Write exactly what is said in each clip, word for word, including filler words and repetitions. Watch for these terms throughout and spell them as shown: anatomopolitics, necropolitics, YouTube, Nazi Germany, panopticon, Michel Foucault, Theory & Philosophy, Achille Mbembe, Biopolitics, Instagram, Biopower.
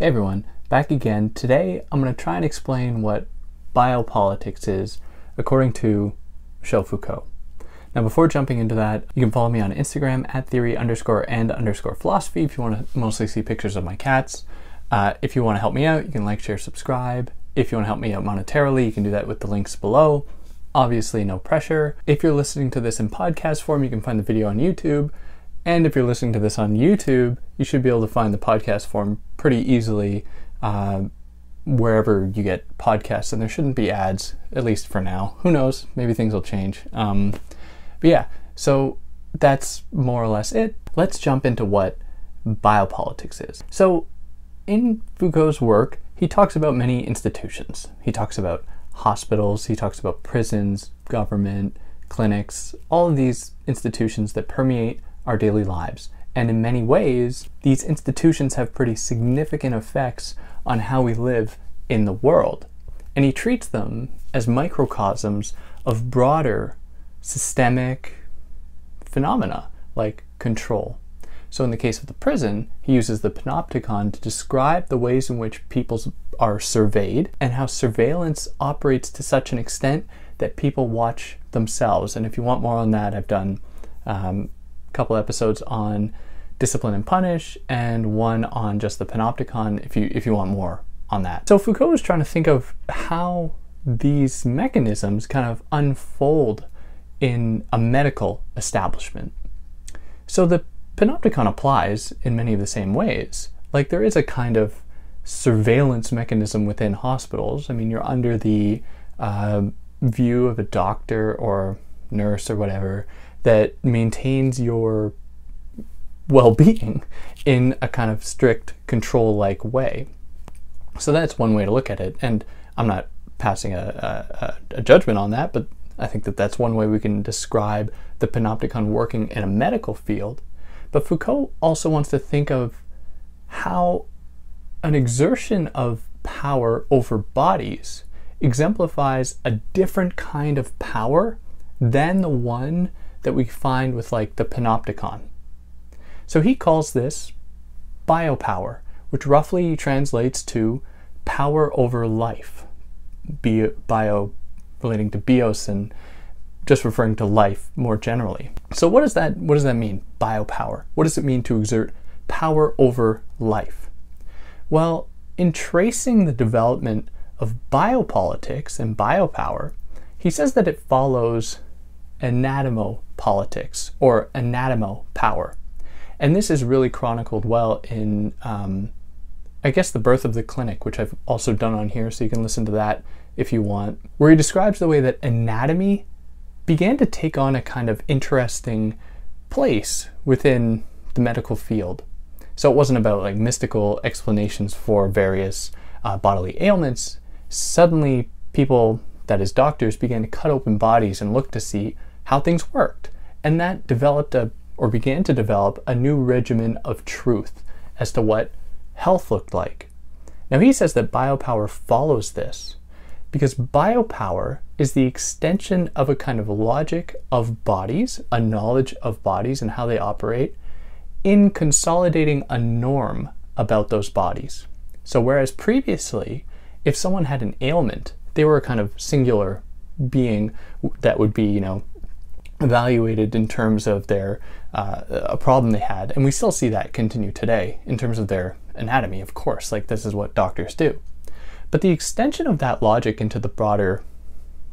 Hey everyone, back again. Today I'm going to try and explain what biopolitics is according to Michel Foucault. Now before jumping into that, you can follow me on Instagram at theory underscore and underscore philosophy if you want to mostly see pictures of my cats. Uh, if you want to help me out, you can like, share, subscribe. If you want to help me out monetarily, you can do that with the links below. Obviously no pressure. If you're listening to this in podcast form, you can find the video on YouTube. And if you're listening to this on YouTube, you should be able to find the podcast form pretty easily uh, wherever you get podcasts, and there shouldn't be ads, at least for now. Who knows? Maybe things will change. Um, but yeah, so that's more or less it. Let's jump into what biopolitics is. So in Foucault's work, he talks about many institutions. He talks about hospitals, he talks about prisons, government, clinics, all of these institutions that permeate our daily lives. And in many ways, these institutions have pretty significant effects on how we live in the world. And he treats them as microcosms of broader systemic phenomena like control. So in the case of the prison, he uses the panopticon to describe the ways in which people are surveyed and how surveillance operates to such an extent that people watch themselves. And if you want more on that, I've done um, couple episodes on discipline and punish, and one on just the panopticon if you if you want more on that. So Foucault is trying to think of how these mechanisms kind of unfold in a medical establishment. So the panopticon applies in many of the same ways. Like, there is a kind of surveillance mechanism within hospitals. I mean, you're under the uh, view of a doctor or nurse or whatever that maintains your well-being in a kind of strict control-like way. So that's one way to look at it, and I'm not passing a, a, a judgment on that, but I think that that's one way we can describe the panopticon working in a medical field. But Foucault also wants to think of how an exertion of power over bodies exemplifies a different kind of power than the one that we find with like the panopticon. So he calls this biopower, which roughly translates to power over life. Bio, bio relating to bios and just referring to life more generally. So what does that what does that mean, biopower? What does it mean to exert power over life? Well, in tracing the development of biopolitics and biopower, he says that it follows anatomopolitics or anatomopower. And this is really chronicled well in, um, I guess, The Birth of the Clinic, which I've also done on here, so you can listen to that if you want, where he describes the way that anatomy began to take on a kind of interesting place within the medical field. So it wasn't about like mystical explanations for various uh, bodily ailments. Suddenly people, that is doctors, began to cut open bodies and look to see how things worked. And that developed a, or began to develop a new regimen of truth as to what health looked like. Now he says that biopower follows this because biopower is the extension of a kind of logic of bodies, a knowledge of bodies and how they operate, in consolidating a norm about those bodies. So whereas previously, if someone had an ailment, they were a kind of singular being that would be, you know, evaluated in terms of their uh, a problem they had, and we still see that continue today in terms of their anatomy, of course. Like, this is what doctors do. But the extension of that logic into the broader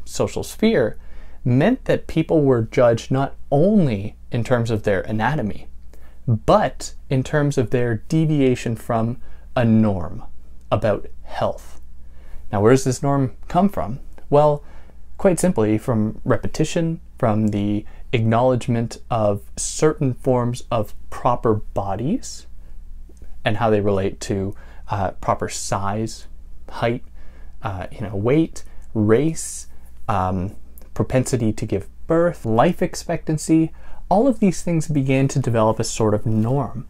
social sphere meant that people were judged not only in terms of their anatomy, but in terms of their deviation from a norm about health. Now, where does this norm come from? Well, quite simply from repetition, from the acknowledgement of certain forms of proper bodies and how they relate to uh, proper size, height, uh, you know, weight, race, um, propensity to give birth, life expectancy. All of these things began to develop a sort of norm.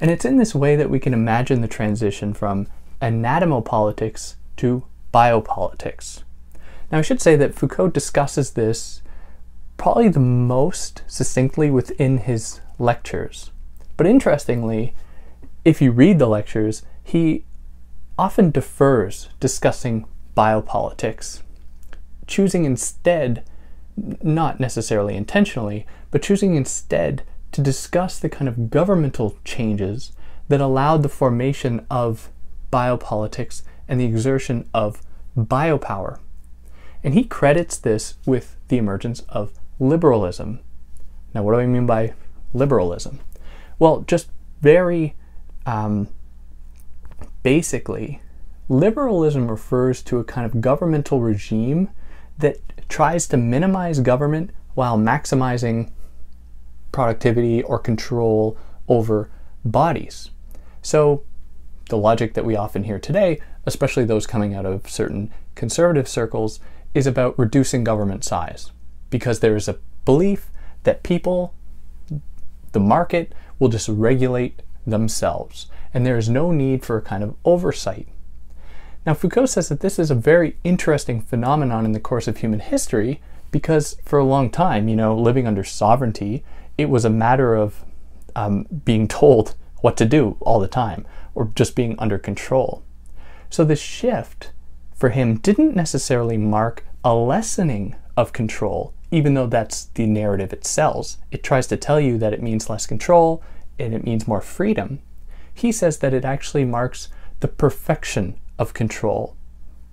And it's in this way that we can imagine the transition from anatomopolitics to biopolitics. Now, I should say that Foucault discusses this probably the most succinctly within his lectures. But interestingly, if you read the lectures, he often defers discussing biopolitics, choosing instead, not necessarily intentionally, but choosing instead to discuss the kind of governmental changes that allowed the formation of biopolitics and the exertion of biopower. And he credits this with the emergence of liberalism. Now, what do I mean by liberalism? Well, just very um, basically, liberalism refers to a kind of governmental regime that tries to minimize government while maximizing productivity or control over bodies. So the logic that we often hear today, especially those coming out of certain conservative circles, is about reducing government size, because there is a belief that people, the market, will just regulate themselves, and there is no need for a kind of oversight. Now, Foucault says that this is a very interesting phenomenon in the course of human history, because for a long time, you know, living under sovereignty, it was a matter of um, being told what to do all the time, or just being under control. So the shift for him didn't necessarily mark a lessening of control, even though that's the narrative it sells. It tries to tell you that it means less control and it means more freedom. He says that it actually marks the perfection of control.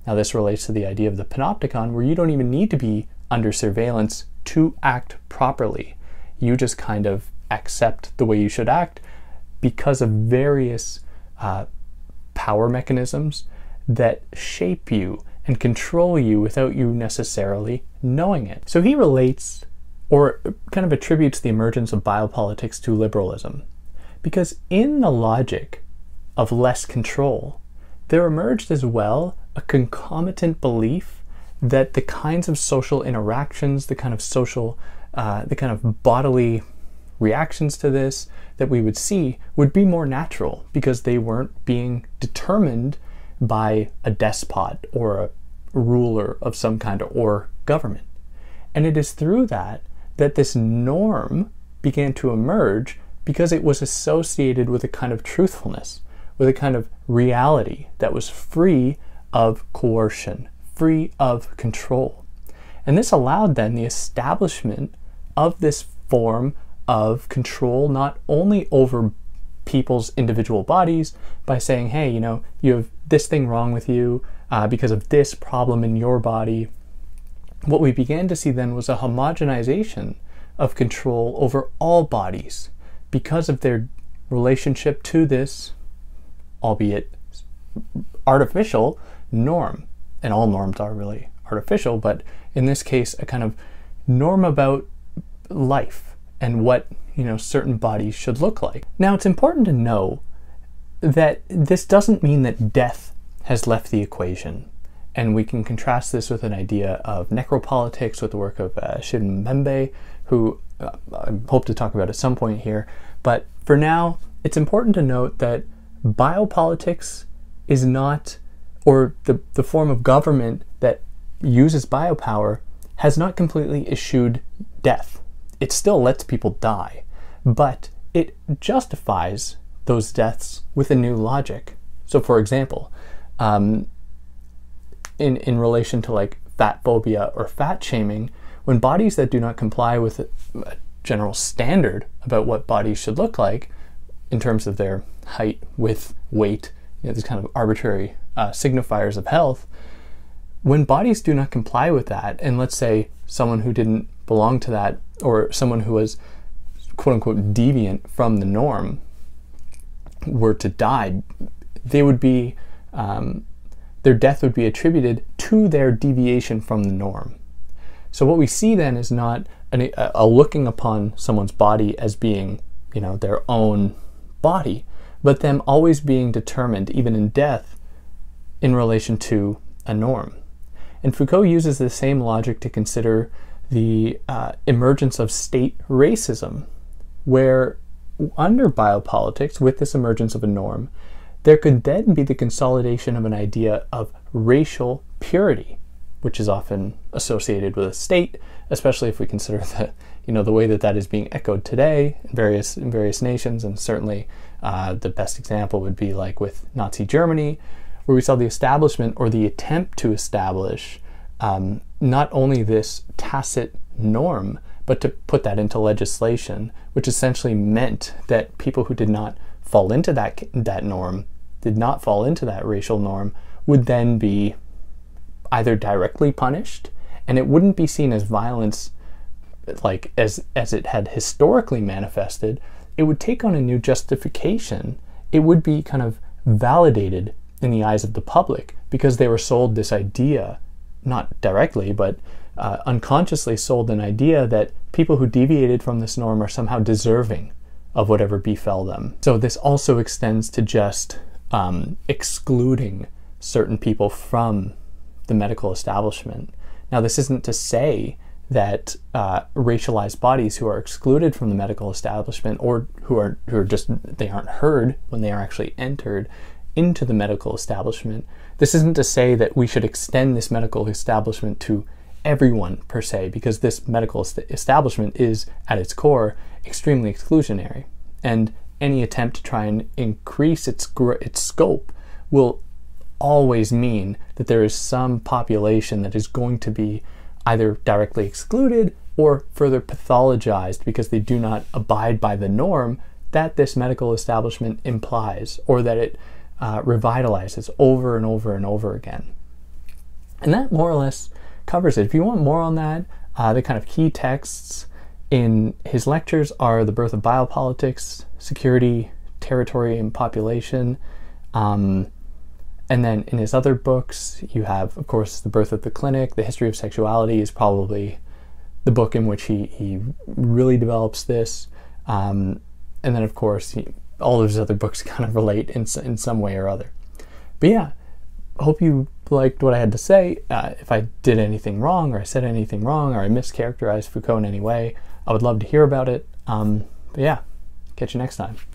Now, this relates to the idea of the panopticon, where you don't even need to be under surveillance to act properly. You just kind of accept the way you should act because of various uh, power mechanisms that shape you and control you without you necessarily knowing it. So he relates, or kind of attributes, the emergence of biopolitics to liberalism, because in the logic of less control, there emerged as well a concomitant belief that the kinds of social interactions, the kind of social, uh, the kind of bodily reactions to this that we would see would be more natural, because they weren't being determined by a despot or a ruler of some kind or government. And it is through that that this norm began to emerge, because it was associated with a kind of truthfulness, with a kind of reality that was free of coercion, free of control. And this allowed then the establishment of this form of control, not only over people's individual bodies by saying, hey, you know, you have this thing wrong with you uh, because of this problem in your body. What we began to see then was a homogenization of control over all bodies because of their relationship to this, albeit artificial, norm. And all norms are really artificial, but in this case, a kind of norm about life and what, you know, certain bodies should look like. Now, it's important to know that this doesn't mean that death has left the equation. And we can contrast this with an idea of necropolitics, with the work of uh, Achille Mbembe, who uh, I hope to talk about at some point here. But for now, it's important to note that biopolitics is not, or the, the form of government that uses biopower has not completely eschewed death. It still lets people die, but it justifies those deaths with a new logic. So for example, um, in, in relation to like fat phobia or fat shaming, when bodies that do not comply with a general standard about what bodies should look like in terms of their height, width, weight, you know, these kind of arbitrary uh, signifiers of health, when bodies do not comply with that, and let's say someone who didn't belong to that, or someone who was quote-unquote deviant from the norm, were to die, they would be, um, their death would be attributed to their deviation from the norm. So what we see then is not an, a looking upon someone's body as being, you know, their own body, but them always being determined, even in death, in relation to a norm. And Foucault uses the same logic to consider the uh, emergence of state racism, where under biopolitics, with this emergence of a norm, there could then be the consolidation of an idea of racial purity, which is often associated with a state, especially if we consider the, you know, the way that that is being echoed today in various, in various nations, and certainly uh, the best example would be like with Nazi Germany, where we saw the establishment, or the attempt to establish, um, not only this tacit norm, but to put that into legislation, which essentially meant that people who did not fall into that, that norm, did not fall into that racial norm, would then be either directly punished, and it wouldn't be seen as violence like as, as it had historically manifested. It would take on a new justification. It would be kind of validated in the eyes of the public, because they were sold this idea, not directly, but uh, unconsciously sold an idea that people who deviated from this norm are somehow deserving of whatever befell them. So this also extends to just um, excluding certain people from the medical establishment. Now, this isn't to say that uh, racialized bodies who are excluded from the medical establishment, or who are who are just, they aren't heard when they are actually entered into the medical establishment. This isn't to say that we should extend this medical establishment to everyone per se, because this medical est- establishment is, at its core, extremely exclusionary, and any attempt to try and increase its gr its scope will always mean that there is some population that is going to be either directly excluded or further pathologized because they do not abide by the norm that this medical establishment implies, or that it uh, revitalizes over and over and over again. And that more or less covers it. If you want more on that, uh, the kind of key texts in his lectures are The Birth of Biopolitics, Security, Territory, and Population. Um, And then in his other books, you have, of course, The Birth of the Clinic. The History of Sexuality is probably the book in which he, he really develops this. Um, and then, of course, he, all of his other books kind of relate in, in some way or other. But yeah, hope you liked what I had to say. Uh, if I did anything wrong, or I said anything wrong, or I mischaracterized Foucault in any way, I would love to hear about it. Um, but yeah, catch you next time.